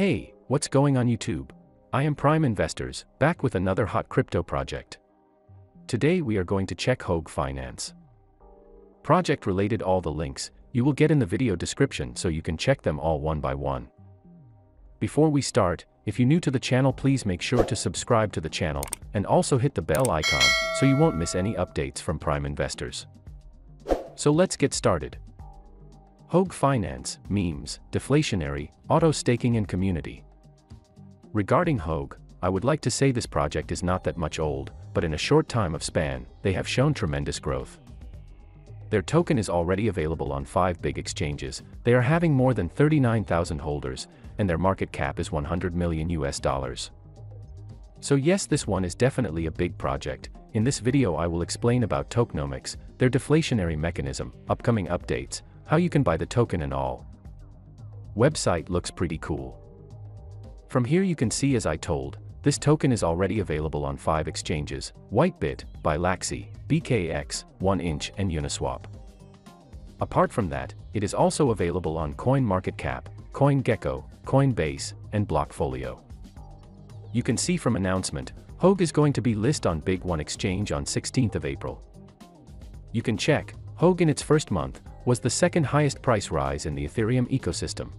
Hey, what's going on YouTube? I am Prime Investors, back with another hot crypto project. Today we are going to check Hoge Finance project related. All the links you will get in the video description, so you can check them all one by one. Before we start, if you're new to the channel, please make sure to subscribe to the channel and also hit the bell icon so you won't miss any updates from Prime Investors. So let's get started. Hoge Finance, memes, deflationary, auto staking and community. Regarding Hoge, I would like to say this project is not that much old, but in a short time of span, they have shown tremendous growth. Their token is already available on 5 big exchanges, they are having more than 39,000 holders, and their market cap is $100 million. So yes, this one is definitely a big project. In this video I will explain about tokenomics, their deflationary mechanism, upcoming updates, how you can buy the token and all. Website looks pretty cool. From here you can see, as I told, this token is already available on 5 exchanges, Whitebit, Bilaxy, BKX, 1inch and Uniswap. Apart from that, it is also available on CoinMarketCap, CoinGecko, Coinbase, and Blockfolio. You can see from announcement, Hoge is going to be listed on Big One Exchange on 16th of April. You can check, Hoge in its first month, was the second highest price rise in the Ethereum ecosystem.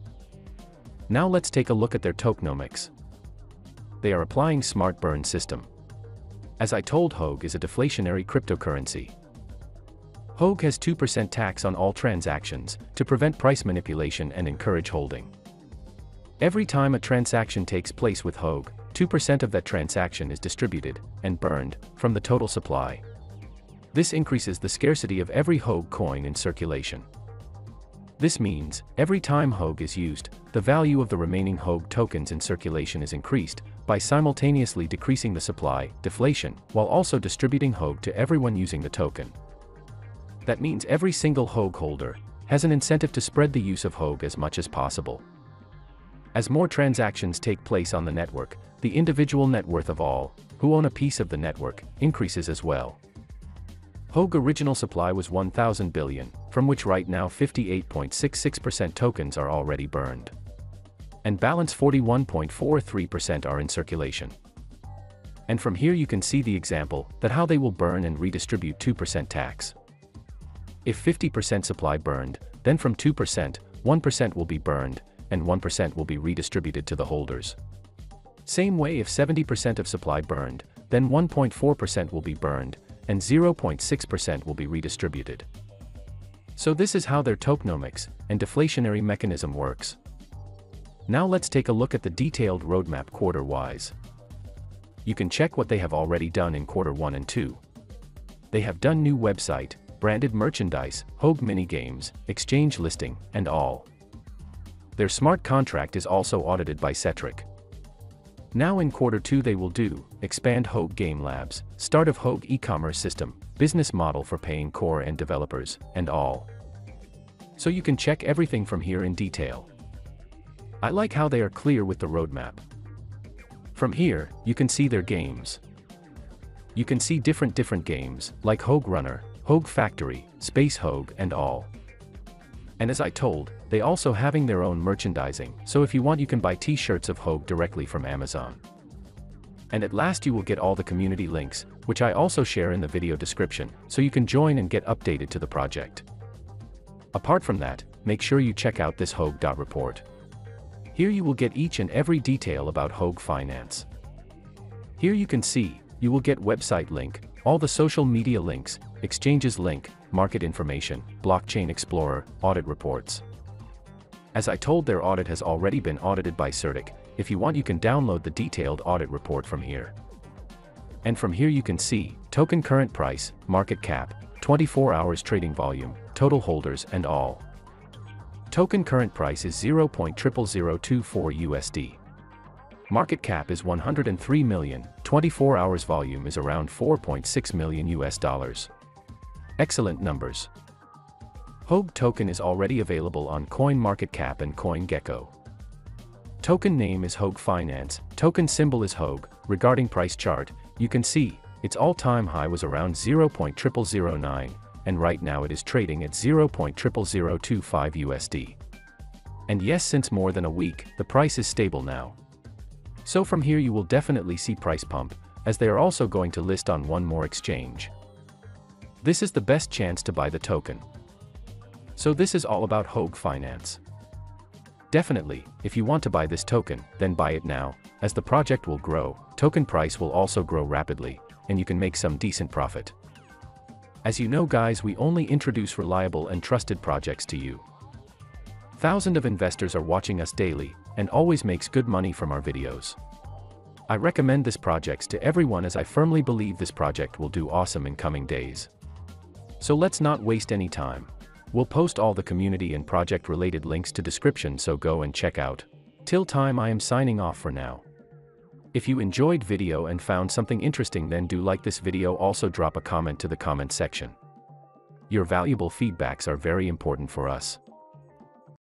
Now let's take a look at their tokenomics. They are applying smart burn system. As I told, Hoge is a deflationary cryptocurrency. Hoge has 2% tax on all transactions to prevent price manipulation and encourage holding. Every time a transaction takes place with Hoge, 2% of that transaction is distributed and burned from the total supply. This increases the scarcity of every Hoge coin in circulation. This means, every time Hoge is used, the value of the remaining Hoge tokens in circulation is increased, by simultaneously decreasing the supply, deflation, while also distributing Hoge to everyone using the token. That means every single Hoge holder has an incentive to spread the use of Hoge as much as possible. As more transactions take place on the network, the individual net worth of all who own a piece of the network increases as well. Hoge original supply was 1,000 billion, from which right now 58.66% tokens are already burned. And balance 41.43% are in circulation. And from here you can see the example that how they will burn and redistribute 2% tax. If 50% supply burned, then from 2%, 1% will be burned, and 1% will be redistributed to the holders. Same way, if 70% of supply burned, then 1.4% will be burned, and 0.6% will be redistributed. So this is how their tokenomics and deflationary mechanism works. Now let's take a look at the detailed roadmap quarter-wise. You can check what they have already done in quarter 1 and 2. They have done new website, branded merchandise, Hoge minigames, exchange listing, and all. Their smart contract is also audited by Certik. Now in quarter 2 they will do, expand Hoge Game Labs, start of Hoge e-commerce system, business model for paying core and developers, and all. So you can check everything from here in detail. I like how they are clear with the roadmap. From here, you can see their games. You can see different games, like Hoge Runner, Hoge Factory, Space Hoge and all. And as I told, they also having their own merchandising, so if you want you can buy t-shirts of Hoge directly from Amazon. And at last you will get all the community links, which I also share in the video description, so you can join and get updated to the project. Apart from that, make sure you check out this HOGE.report. Here you will get each and every detail about Hoge Finance. Here you can see, you will get website link, all the social media links, exchanges link, market information, blockchain explorer, audit reports. As I told, their audit has already been audited by Certik. If you want you can download the detailed audit report from here. And from here you can see, token current price, market cap, 24 hours trading volume, total holders and all. Token current price is $0.00024. Market cap is 103 million, 24 hours volume is around $4.6 million. Excellent numbers. Hoge token is already available on CoinMarketCap and CoinGecko. Token name is Hoge Finance, token symbol is Hoge. Regarding price chart, you can see, its all-time high was around $0.0009, and right now it is trading at $0.0025. And yes, since more than a week, the price is stable now. So from here you will definitely see price pump, as they are also going to list on one more exchange. This is the best chance to buy the token. So this is all about Hoge Finance. Definitely, if you want to buy this token, then buy it now, as the project will grow, token price will also grow rapidly, and you can make some decent profit. As you know guys, we only introduce reliable and trusted projects to you. Thousands of investors are watching us daily, and always makes good money from our videos. I recommend this project to everyone as I firmly believe this project will do awesome in coming days. So let's not waste any time. We'll post all the community and project related links to description, so go and check out. Till time, I am signing off for now. If you enjoyed video and found something interesting, then do like this video, also drop a comment to the comment section. Your valuable feedbacks are very important for us.